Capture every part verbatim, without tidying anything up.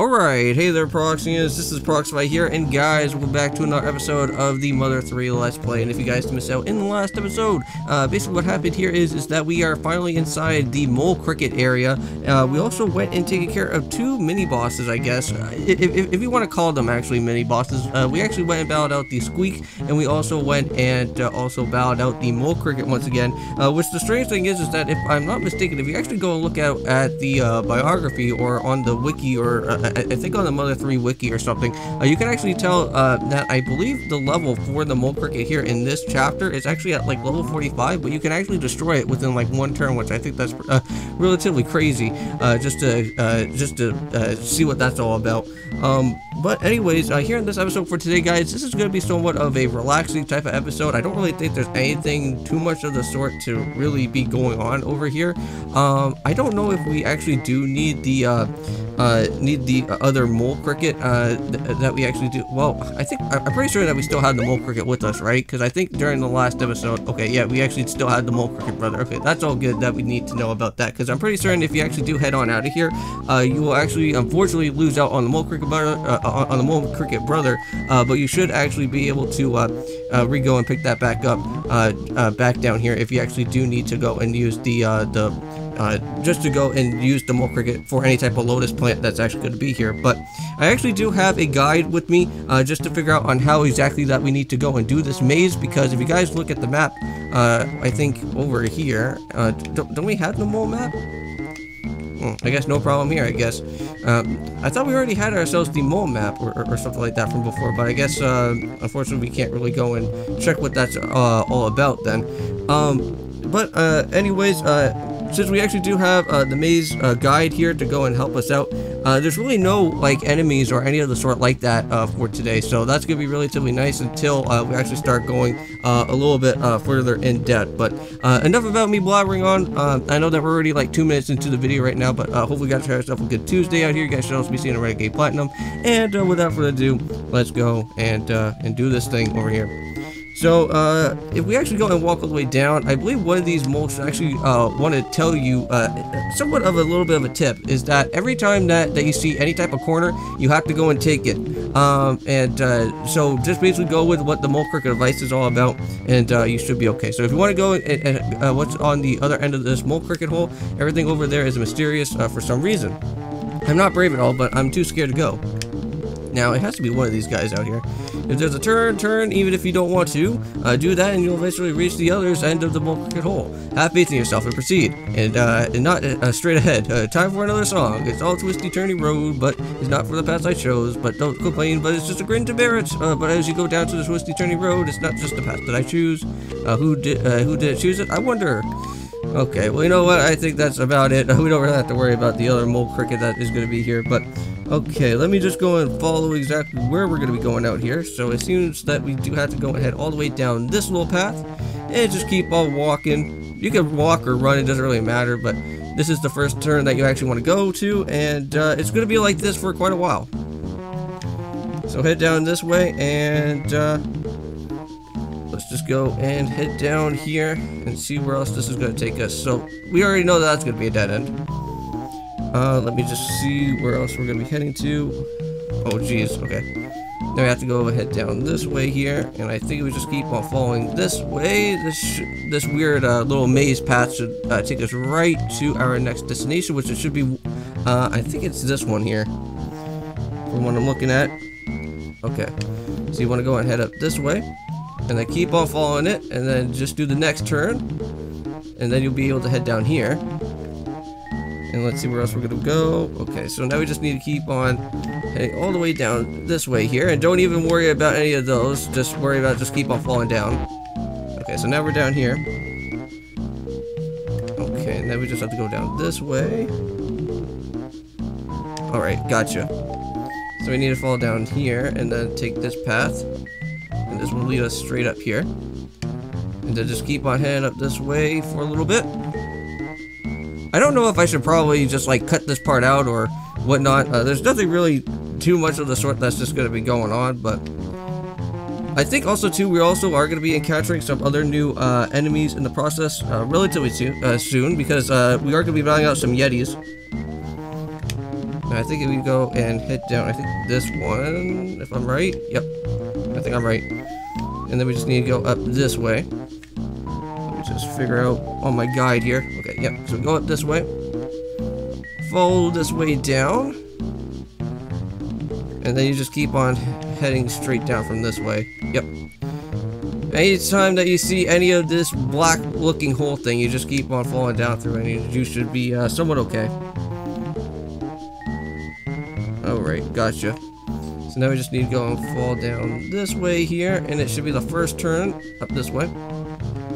Alright, hey there Proxians, this is Proxify here, and guys, we're back to another episode of the Mother three Let's Play. And if you guys didn't miss out in the last episode, uh, basically what happened here is, is that we are finally inside the mole cricket area. Uh, we also went and taken care of two mini-bosses, I guess, uh, if, if, if you want to call them actually mini-bosses. Uh, we actually went and battled out the squeak, and we also went and uh, also battled out the mole cricket once again, uh, which the strange thing is, is that if I'm not mistaken, if you actually go and look out at the uh, biography or on the wiki or uh, I think on the Mother three wiki or something, uh, you can actually tell uh, that I believe the level for the mole cricket here in this chapter is actually at like level forty-five, but you can actually destroy it within like one turn, which I think that's uh, relatively crazy, uh, just to uh, just to uh, see what that's all about. Um, but anyways, uh, here in this episode for today, guys, this is going to be somewhat of a relaxing type of episode. I don't really think there's anything too much of the sort to really be going on over here. Um, I don't know if we actually do need the uh, uh, need the other mole cricket uh, th that we actually do. Well, I think I'm pretty sure that we still had the mole cricket with us, right? Because I think during the last episode, okay, yeah, we actually still had the mole cricket brother. Okay, that's all good that we need to know about that, because I'm pretty certain if you actually do head on out of here, uh, you will actually unfortunately lose out on the mole cricket brother, uh, on the mole cricket brother. Uh, but you should actually be able to uh, uh, re-go and pick that back up, uh, uh, back down here if you actually do need to go and use the uh, the. Uh, just to go and use the mole cricket for any type of lotus plant that's actually going to be here. But I actually do have a guide with me uh, just to figure out on how exactly that we need to go and do this maze, because if you guys look at the map, uh, I think over here, uh, don't, don't we have the mole map? I guess no problem here, I guess. Um, I thought we already had ourselves the mole map or, or, or something like that from before, but I guess, uh, unfortunately, we can't really go and check what that's uh, all about then. Um, but uh, anyways, uh, since we actually do have uh, the maze uh, guide here to go and help us out, uh, there's really no like enemies or any of the sort like that uh, for today, so that's going to be relatively nice until uh, we actually start going uh, a little bit uh, further in depth. But uh, enough about me blabbering on. uh, I know that we're already like two minutes into the video right now, but uh, hopefully you guys have yourself a good Tuesday out here. You guys should also be seeing a Renegade Platinum, and uh, without further ado, let's go and uh, and do this thing over here. So, uh, if we actually go and walk all the way down, I believe one of these moles should actually, uh, want to tell you, uh, somewhat of a little bit of a tip, is that every time that, that you see any type of corner, you have to go and take it. Um, and, uh, so just basically go with what the mole cricket advice is all about, and, uh, you should be okay. So if you want to go and, and uh, what's on the other end of this mole cricket hole, everything over there is mysterious, uh, for some reason. I'm not brave at all, but I'm too scared to go. Now, it has to be one of these guys out here. If there's a turn, turn, even if you don't want to, uh, do that and you'll eventually reach the other end of the mole cricket hole. Have faith in yourself and proceed, and, uh, and not uh, straight ahead. Uh, time for another song. It's all twisty, turny road, but it's not for the paths I chose, but don't complain, but it's just a grin to bear it. Uh, but as you go down to the twisty, turny road, it's not just the path that I choose. Uh, who did, uh, who did choose it? I wonder. Okay, well, you know what? I think that's about it. We don't really have to worry about the other mole cricket that is going to be here, but okay, let me just go and follow exactly where we're going to be going out here. So it seems that we do have to go and head all the way down this little path and just keep on walking. You can walk or run, it doesn't really matter, but this is the first turn that you actually want to go to, and uh, it's going to be like this for quite a while. So head down this way, and uh, let's just go and head down here and see where else this is going to take us. So we already know that that's going to be a dead end. Uh, let me just see where else we're going to be heading to. Oh, jeez. Okay. Now we have to go head down this way here, and I think we just keep on following this way. This sh this weird uh, little maze path should uh, take us right to our next destination, which it should be. Uh, I think it's this one here, from what I'm looking at. Okay. So you want to go and head up this way, and then keep on following it, and then just do the next turn, and then you'll be able to head down here. And let's see where else we're gonna go. Okay, so now we just need to keep on heading all the way down this way here, and don't even worry about any of those. Just worry about just keep on falling down. Okay, so now we're down here. Okay, and then we just have to go down this way. All right, gotcha. So we need to fall down here, and then take this path, and this will lead us straight up here, and then just keep on heading up this way for a little bit. I don't know if I should probably just like cut this part out or whatnot. Uh, there's nothing really too much of the sort that's just going to be going on, but I think also too we also are going to be encountering some other new uh, enemies in the process uh, relatively soon, uh, soon because uh, we are going to be battling out some yetis. Now I think if we go and hit down, I think this one, if I'm right, yep, I think I'm right. And then we just need to go up this way. Let me just figure out on my guide here. Okay, yep, so go up this way. Fold this way down. And then you just keep on heading straight down from this way. Yep. Anytime that you see any of this black looking hole thing, you just keep on falling down through it and you should be uh, somewhat okay. Alright, gotcha. So now we just need to go and fall down this way here, and it should be the first turn up this way.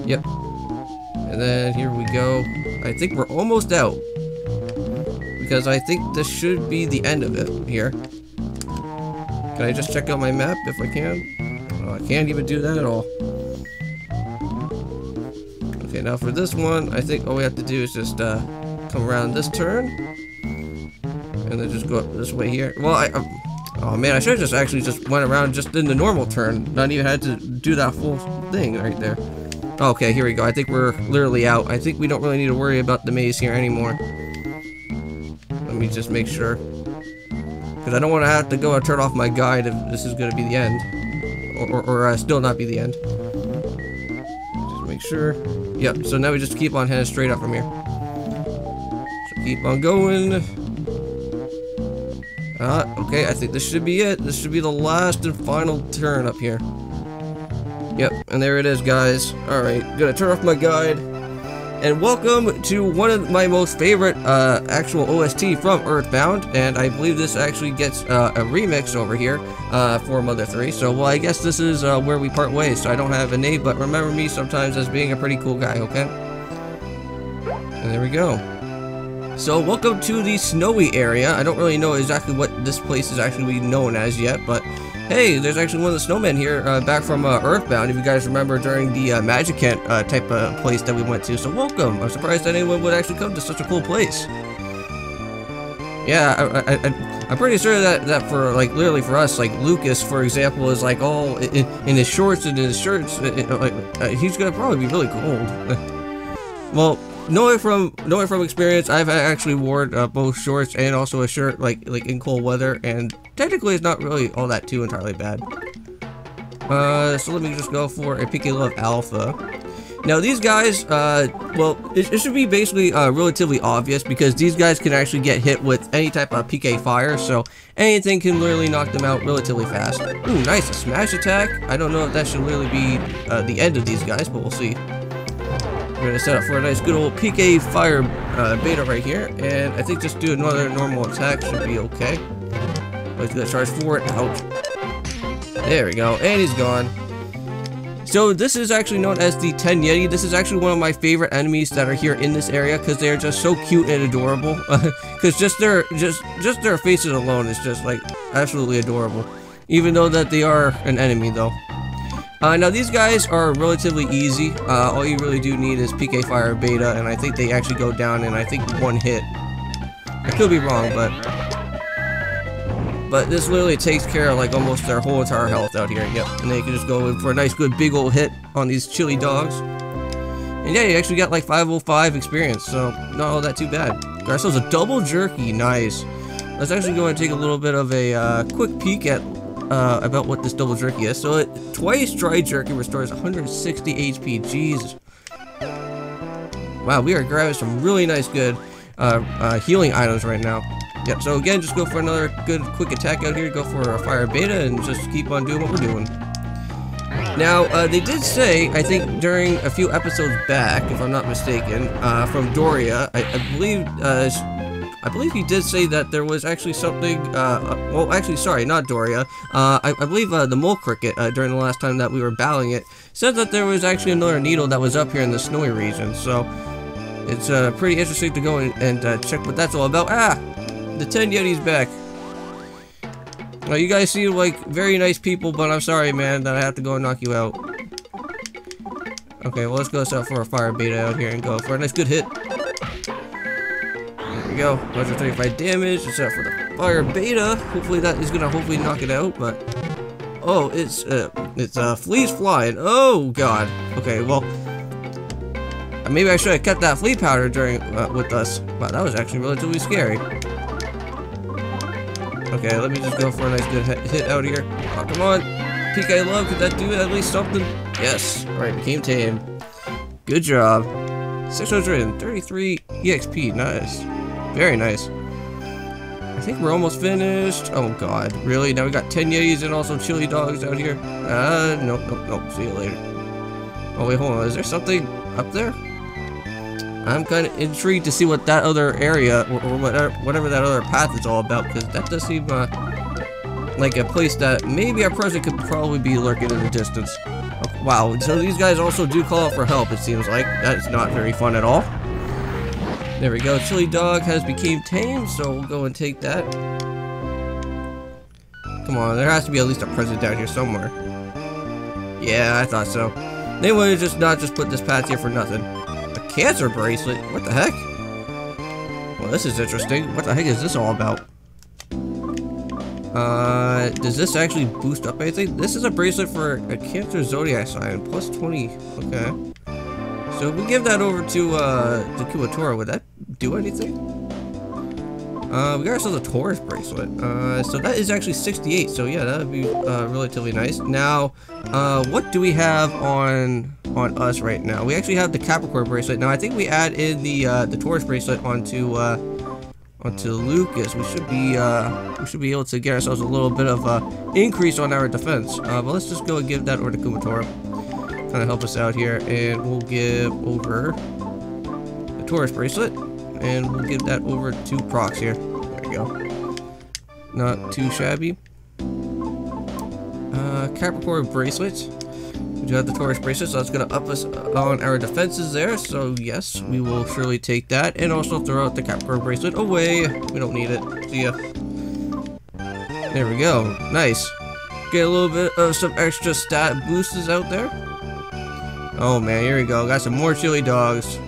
Yep. And then here we go. I think we're almost out. Because I think this should be the end of it here. Can I just check out my map if I can? Oh, I can't even do that at all. Okay, now for this one, I think all we have to do is just uh, come around this turn. And then just go up this way here. Well, I... I'm, oh man, I should have just actually just went around just in the normal turn. Not even had to do that full thing right there. Okay, here we go. I think we're literally out. I think we don't really need to worry about the maze here anymore. Let me just make sure. Because I don't want to have to go and turn off my guide if this is going to be the end. Or, or, or uh, still not be the end. Just make sure. Yep, so now we just keep on heading straight up from here. So keep on going. Uh, okay, I think this should be it. This should be the last and final turn up here. Yep, and there it is, guys. Alright, gonna turn off my guide. And welcome to one of my most favorite uh, actual O S T from Earthbound. And I believe this actually gets uh, a remix over here uh, for Mother three. So, well, I guess this is uh, where we part ways. So I don't have a name, but remember me sometimes as being a pretty cool guy, okay? And there we go. So, welcome to the snowy area. I don't really know exactly what this place is actually known as yet, but hey, there's actually one of the snowmen here uh, back from uh, Earthbound, if you guys remember during the uh, Magicant uh, type of place that we went to. So, welcome. I'm surprised that anyone would actually come to such a cool place. Yeah, I, I, I, I'm pretty sure that, that for, like, literally for us, like, Lucas, for example, is, like, all in, in his shorts and his shirts. It, like, uh, he's gonna probably be really cold. Well, knowing from knowing from experience, I've actually worn uh, both shorts and also a shirt, like like in cold weather, and technically it's not really all that too entirely bad. Uh, so let me just go for a Pinky Love Alpha. Now these guys, uh, well, it, it should be basically uh, relatively obvious because these guys can actually get hit with any type of P K fire, so anything can literally knock them out relatively fast. Ooh, nice, a smash attack. I don't know if that should really be uh, the end of these guys, but we'll see. We're gonna set up for a nice good old P K fire uh, beta right here, and I think just do another normal attack should be okay. Let's do that charge for it. Ouch. There we go, and he's gone. So this is actually known as the ten Yeti. This is actually one of my favorite enemies that are here in this area because they are just so cute and adorable. Because just their just just their faces alone is just like absolutely adorable. Even though that they are an enemy though. Uh, now these guys are relatively easy, uh, all you really do need is P K Fire Beta, and I think they actually go down in I think one hit. I could be wrong, but but this literally takes care of like almost their whole entire health out here, yep. And they can just go in for a nice good big old hit on these chilly dogs. And yeah, you actually got like five oh five experience, so not all that too bad. Got ourselves a double jerky, nice. Let's actually go and take a little bit of a uh, quick peek at Uh, about what this double jerky is. So it twice dry jerky restores one hundred sixty H P. Jesus. Wow, we are grabbing some really nice good uh, uh, healing items right now. Yep, so again, just go for another good quick attack out here. Go for a fire beta and just keep on doing what we're doing. Now, uh, they did say, I think during a few episodes back, if I'm not mistaken, uh, from Doria, I, I believe uh, I believe he did say that there was actually something, uh, well, actually, sorry, not Doria. Uh, I, I believe uh, the mole cricket, uh, during the last time that we were battling it, said that there was actually another needle that was up here in the snowy region, so it's uh, pretty interesting to go and, and uh, check what that's all about. Ah! The ten Yeti's back. Now, you guys seem like very nice people, but I'm sorry, man, that I have to go and knock you out. Okay, well, let's go set up for a fire beta out here and go for a nice good hit. Go one hundred thirty-five damage. It's up for the fire beta. Hopefully that is gonna hopefully knock it out. But oh, it's uh, it's uh, fleas flying. Oh god. Okay, well maybe I should have kept that flea powder during uh, with us. Wow, that was actually relatively scary. Okay, let me just go for a nice good hit out here. Oh, come on. P K Love, could that do at least something? Yes. Alright, became tame. Good job. six hundred thirty-three E X P. Nice. Very nice. I think we're almost finished. Oh, God. Really? Now we got ten yetis and also chili dogs out here. Uh, nope, nope, nope. See you later. Oh, wait, hold on. Is there something up there? I'm kind of intrigued to see what that other area, or, or whatever, whatever that other path is all about, because that does seem uh, like a place that maybe our president could probably be lurking in the distance. Oh, wow, so these guys also do call for help, it seems like. That's not very fun at all. There we go, chili dog has become tame, so we'll go and take that. Come on, there has to be at least a president down here somewhere. Yeah, I thought so. They would have just not just put this path here for nothing. Cancer bracelet? What the heck? Well, this is interesting. What the heck is this all about? Uh, does this actually boost up anything? This is a bracelet for a cancer zodiac sign. Plus twenty. Okay. So if we give that over to, uh, to Kumatora, would that do anything? Uh, we got ourselves a Taurus bracelet. Uh, so that is actually sixty-eight. So yeah, that would be, uh, relatively nice. Now, uh, what do we have on... on us right now? We actually have the Capricorn bracelet. Now I think we add in the uh, the Taurus bracelet onto uh, onto Lucas. We should be uh, we should be able to get ourselves a little bit of uh, increase on our defense. Uh, but let's just go and give that over to Kumatora, kind of help us out here, and we'll give over the Taurus bracelet, and we'll give that over to Prox here. There you go. Not too shabby. Uh, Capricorn bracelet. We do have the Taurus bracelet, so that's going to up us on our defenses there. So yes, we will surely take that, and also throw out the Capricorn bracelet away. We don't need it. See ya. There we go. Nice. Get a little bit of some extra stat boosts out there. Oh man, here we go. Got some more chili dogs.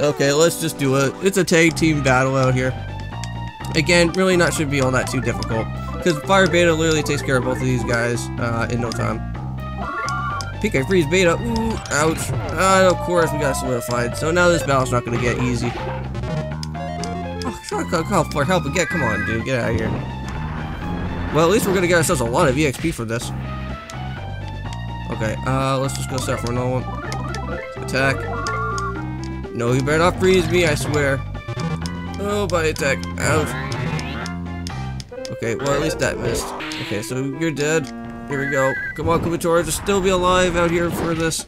Okay, let's just do it. It's a tag team battle out here. Again, really not should be all that too difficult, because Fire Beta literally takes care of both of these guys uh, in no time. P K Freeze Beta, ooh, ouch. Uh, of course, we got solidified, so now this battle's not gonna get easy. Oh, try to call for help again, come on, dude, get out of here. Well, at least we're gonna get ourselves a lot of E X P for this. Okay, uh, let's just go set for another one. Attack. No, you better not freeze me, I swear. Oh, body attack, ouch. Okay, well, at least that missed. Okay, so you're dead. Here we go. Come on, Kumatora, just still be alive out here for this.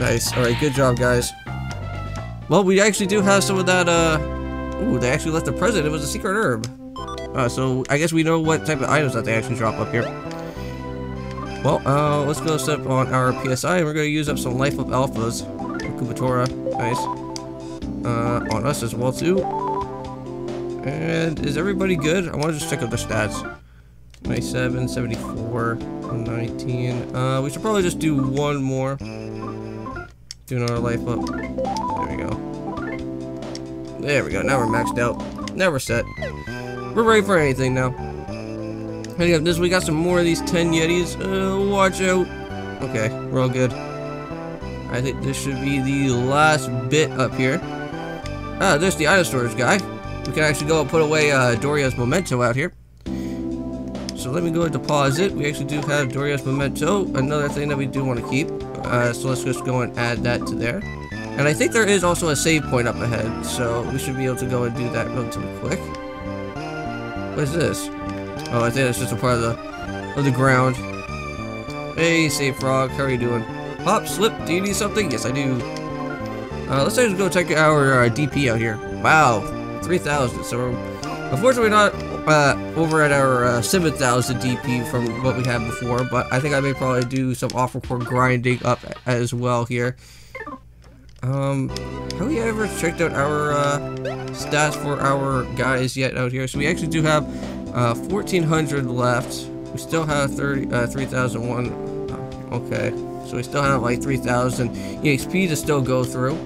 Nice. Alright, good job, guys. Well, we actually do have some of that, uh... Ooh, they actually left the present. It was a secret herb. Uh, so, I guess we know what type of items that they actually drop up here. Well, uh, let's go set up on our P S I, and we're gonna use up some Life of Alphas. Kumatora. Nice. Uh, on us as well, too. And is everybody good? I wanna just check out their stats. ninety-seven, seventy-four, nineteen. Uh, we should probably just do one more. Do another life up. There we go. There we go. Now we're maxed out. Now we're set. We're ready for anything now. Heading up this, we got some more of these ten yetis. Uh, watch out. Okay, we're all good. I think this should be the last bit up here. Ah, there's the item storage guy. We can actually go and put away uh, Doria's memento out here. So let me go and deposit. We actually do have Doria's memento, another thing that we do want to keep. Uh, so let's just go and add that to there. And I think there is also a save point up ahead, so we should be able to go and do that relatively quick. What is this? Oh, I think it's just a part of the of the ground. Hey, Save Frog, how are you doing? Hop, slip. Do you need something? Yes, I do. Uh, let's just go check our uh, D P out here. Wow, three thousand. So we're unfortunately not. Uh, over at our uh, seven thousand D P from what we had before, but I think I may probably do some off-record grinding up as well here. Um, have we ever checked out our uh, stats for our guys yet out here? So we actually do have uh, fourteen hundred left. We still have thirty, uh, three thousand one. Okay, so we still have like three thousand E X P to still go through.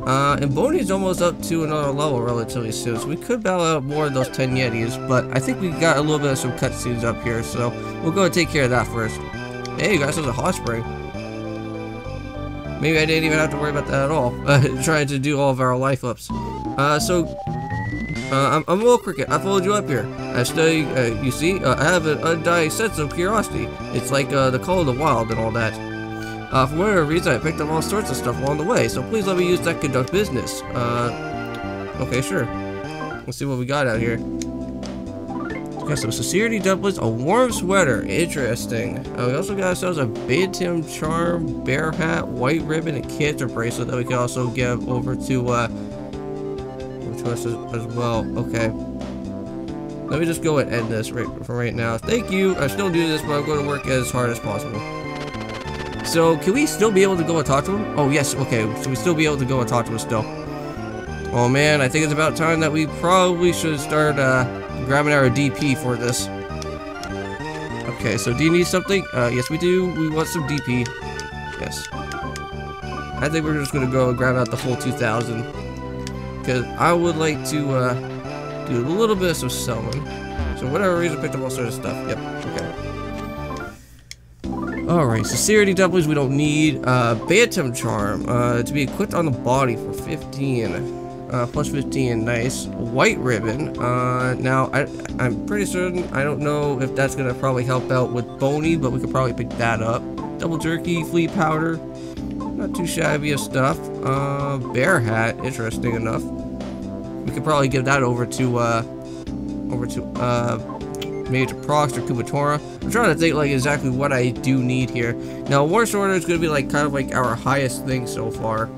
Uh, and Boney's almost up to another level relatively soon, so we could battle out more of those ten yetis, but I think we got a little bit of some cutscenes up here, so we'll go and take care of that first. Hey, you guys, there's a hot spring. Maybe I didn't even have to worry about that at all, uh, trying to do all of our life ups. Uh, so, Uh, I'm, I'm a little cricket. I followed you up here. I study, uh, you see, uh, I have an undying sense of curiosity. It's like uh, the call of the wild and all that. Uh, for whatever reason, I picked up all sorts of stuff along the way, so please let me use that to conduct business. Uh, okay, sure. Let's see what we got out here. Got some sincerity doublets, a warm sweater, interesting. Uh, we also got ourselves a Bantam charm, bear hat, white ribbon, and canter bracelet that we can also give over to uh, to us as, as well. Okay, let me just go and end this right for right now. Thank you. I still do this, but I'm going to work as hard as possible. So, can we still be able to go and talk to him? Oh yes. Okay, so we still be able to go and talk to him still. Oh man, I think it's about time that we probably should start. Uh, Grabbing our D P for this. Okay, so do you need something? Uh, yes, we do. We want some D P. Yes. I think we're just gonna go and grab out the full two thousand. Because I would like to uh, do a little bit of some selling. So, whatever reason, picked up all sorts of stuff. Yep, okay. Alright, sincerity doublers we don't need. Uh, Bantam charm uh, to be equipped on the body for fifteen. Uh, plus fifteen, nice. White ribbon. Uh, now, I, I'm pretty certain, I don't know if that's gonna probably help out with Boney, but we could probably pick that up. Double jerky, flea powder. Not too shabby of stuff. Uh, bear hat, interesting enough. We could probably give that over to, uh, over to, uh, maybe to Prox or Kumatora. I'm trying to think, like, exactly what I do need here. Now, War Order is gonna be, like, kind of like our highest thing so far.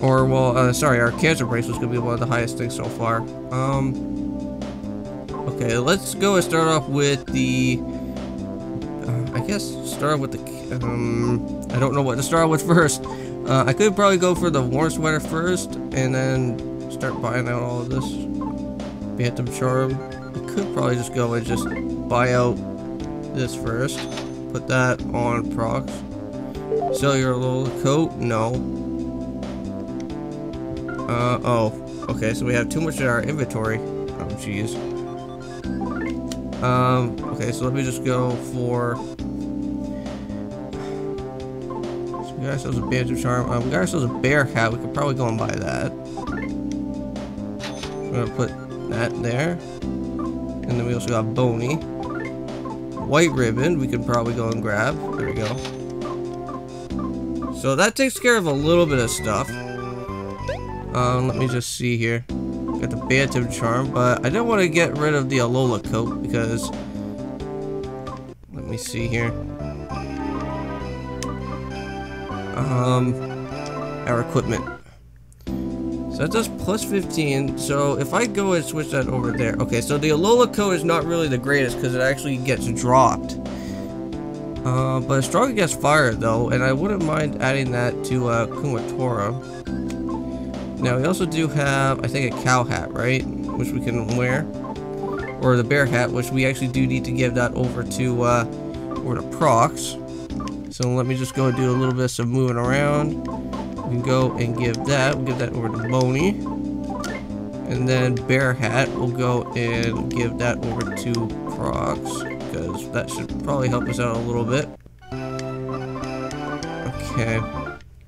Or, well, uh, sorry, our cancer bracelet's gonna be one of the highest things so far. Um, okay, let's go and start off with the, uh, I guess, start off with the, um, I don't know what to start with first. Uh, I could probably go for the warm sweater first, and then start buying out all of this. Bantam charm. I could probably just go and just buy out this first. Put that on Prox. Sell your little coat? No. Uh, oh, okay, so we have too much in our inventory. Oh, jeez. Um, okay, so let me just go for... So we got ourselves a Bantam charm. Um, we got ourselves a bear hat. We could probably go and buy that. I'm gonna put that there. And then we also got Boney. White ribbon, we could probably go and grab. There we go. So that takes care of a little bit of stuff. Um, let me just see here. Got the Bantam charm, but I don't want to get rid of the Alola coat because... Let me see here. Um, our equipment. So that does plus fifteen, so if I go and switch that over there. Okay, so the Alola coat is not really the greatest because it actually gets dropped. Uh, but it's strong against fire though, and I wouldn't mind adding that to uh, Kumatora. Now, we also do have, I think, a cow hat, right? Which we can wear. Or the bear hat, which we actually do need to give that over to, uh, or to Prox. So let me just go and do a little bit of some moving around. We can go and give that. We'll give that over to Boney. And then bear hat, we'll go and give that over to Prox. Because that should probably help us out a little bit. Okay.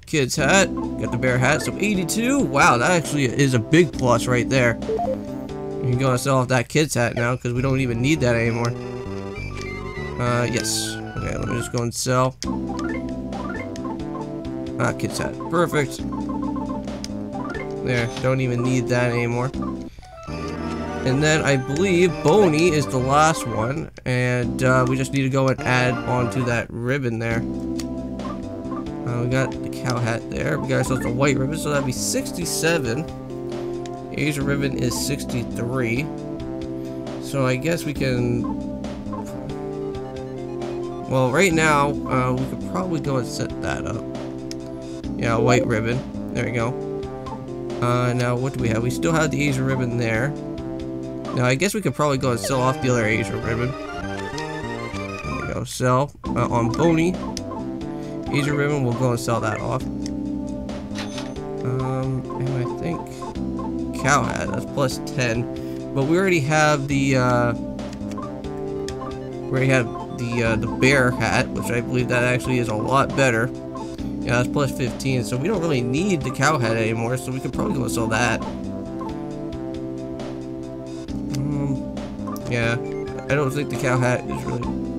Kid's hat. Got the bear hat, so eighty-two. Wow, that actually is a big plus right there. You can go and sell off that kid's hat now because we don't even need that anymore. Uh, yes. Okay, let me just go and sell. Ah, kid's hat. Perfect. There, don't even need that anymore. And then I believe Boney is the last one, and uh, we just need to go and add onto that ribbon there. Uh, we got the cow hat there. We got ourselves the white ribbon, so that'd be sixty-seven. Asian ribbon is sixty-three. So I guess we can... Well, right now, uh, we could probably go and set that up. Yeah, white ribbon. There we go. Uh, now, what do we have? We still have the Asian ribbon there. Now, I guess we could probably go and sell off the other Asian ribbon. There we go. Sell uh, on Boney. Asian ribbon, we'll go and sell that off. Um, and I think cow hat, that's plus ten. But we already have the, uh, we already have the, uh, the bear hat, which I believe that actually is a lot better. Yeah, that's plus fifteen, so we don't really need the cow hat anymore, so we could probably go and sell that. Yeah, I don't think the cow hat is really...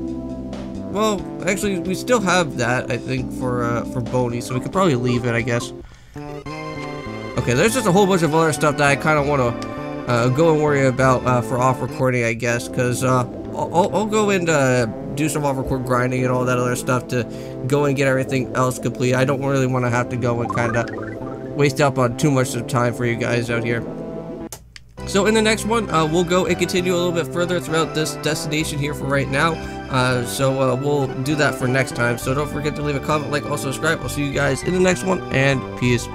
Well, actually, we still have that, I think, for uh, for Boney, so we could probably leave it, I guess. Okay, there's just a whole bunch of other stuff that I kind of want to uh, go and worry about uh, for off-recording, I guess, because uh, I'll, I'll go and uh, do some off-record grinding and all that other stuff to go and get everything else complete. I don't really want to have to go and kind of waste up on too much of time for you guys out here. So in the next one, uh, we'll go and continue a little bit further throughout this destination here for right now. Uh, so uh, we'll do that for next time. So don't forget to leave a comment, like, also subscribe. I'll see you guys in the next one, and peace.